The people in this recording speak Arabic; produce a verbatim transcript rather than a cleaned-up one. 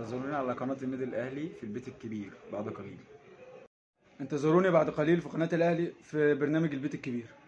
انتظروني على قناة النادي الأهلي في البيت الكبير بعد قليل. انتظروني بعد قليل في قناة الأهلي في برنامج البيت الكبير.